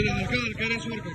Tiene marcada el cara de su arco.